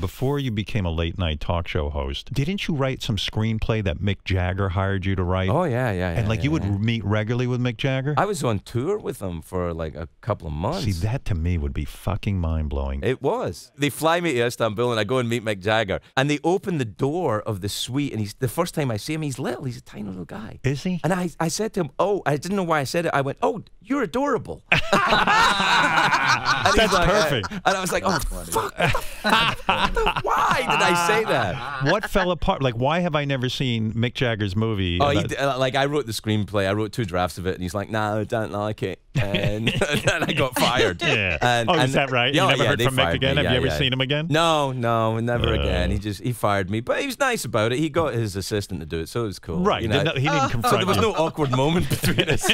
before you became a late-night talk show host, didn't you write some screenplay that Mick Jagger hired you to write? Oh, yeah. And, like, you would meet regularly with Mick Jagger? I was on tour with him for, like, a couple of months. See, that to me would be fucking mind-blowing. It was. They fly me to Istanbul, and I go and meet Mick Jagger. And they open the door of the suite, and he's, the first time I see him, he's little. He's a tiny little guy. Is he? And I said to him, oh, I didn't know why I said it. I went, oh, you're adorable. That's like, perfect. And I was like, oh, fuck. Why did I say that? What fell apart? Like, why have I never seen Mick Jagger's movie? Oh, like, I wrote the screenplay. I wrote 2 drafts of it, and he's like, no, I don't like it. And, and I got fired. Yeah. And, oh, is that right? You never heard from Mick again? Have you ever seen him again? No, never again. He fired me. But he was nice about it. He got his assistant to do it, so it was cool. Right. You know? He didn't confront me. So there was no awkward moment between us.